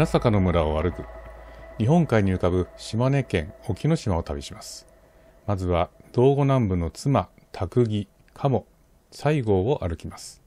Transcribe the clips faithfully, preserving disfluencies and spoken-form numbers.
稲坂の村を歩く。日本海に浮かぶ島根県隠岐の島を旅します。まずは道後南部の妻、卓木、鴨、西郷を歩きます。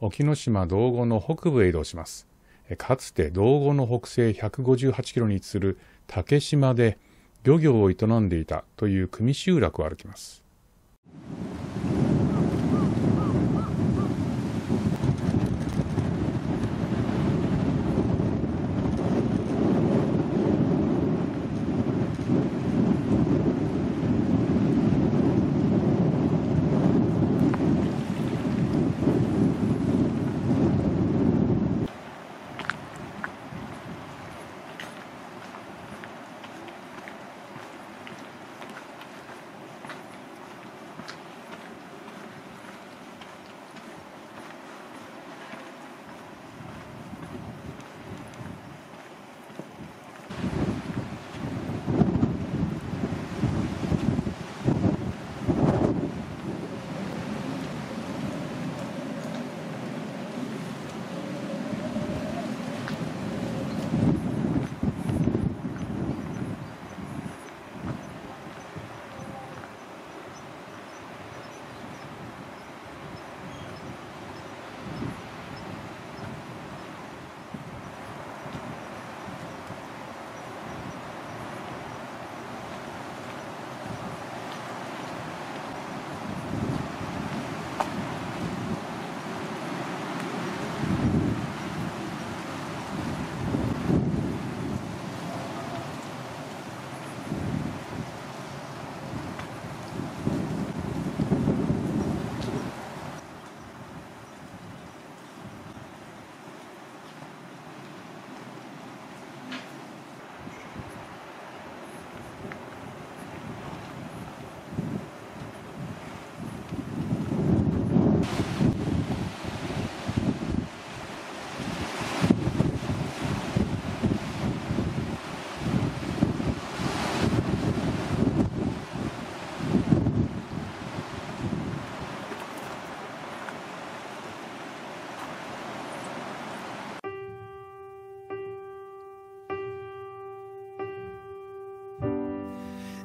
沖ノ島道後の北部へ移動します。かつて道後の北西ひゃくごじゅうはちキロに位置する竹島で漁業を営んでいたという組集落を歩きます。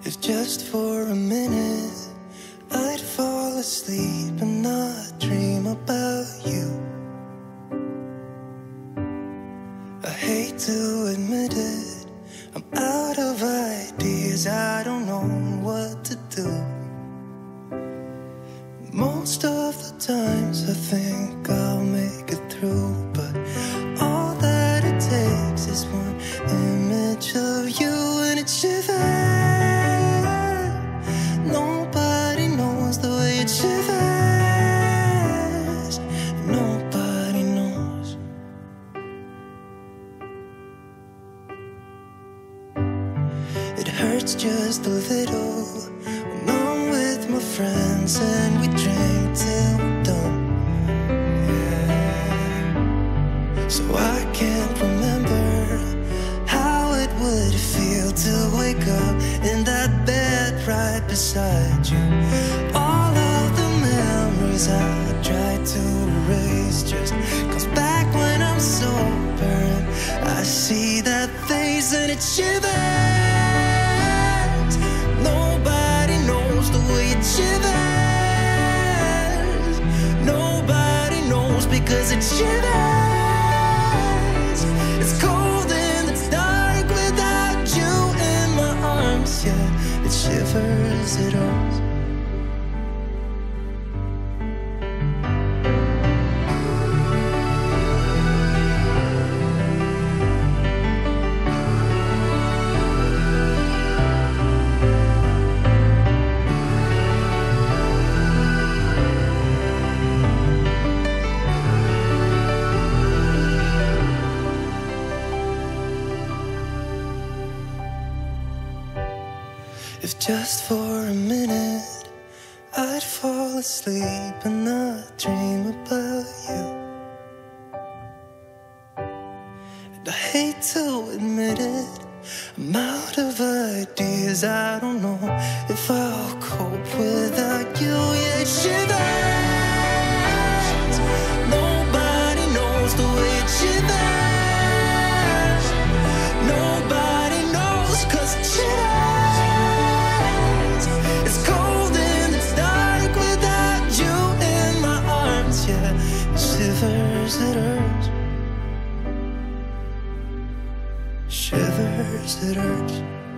If just for a minute I'd fall asleep and not dream about you. I hate to admit it, I'm out of ideas, I don't know what to do. Most of the times I think I'll make it through, but all that it takes is one image of you and it shivers. Just a little when I'm with my friends and we drink till we're done, yeah. So I can't remember how it would feel to wake up in that bed right beside you. All of the memories I tried to erase just comes back when I'm sober and I see that face and it shivers. It shivers. Nobody knows because it shivers. It's cold and it's dark without you in my arms. Yeah, it shivers, it all. If just for a minute I'd fall asleep and not dream about you. And I hate to admit it, I'm out of ideas, I don't know if I'll cope without you. Yeah, it shivers. Nobody knows the way it shivers. Nobody knows cause it shivers. Shivers, tears that hurt.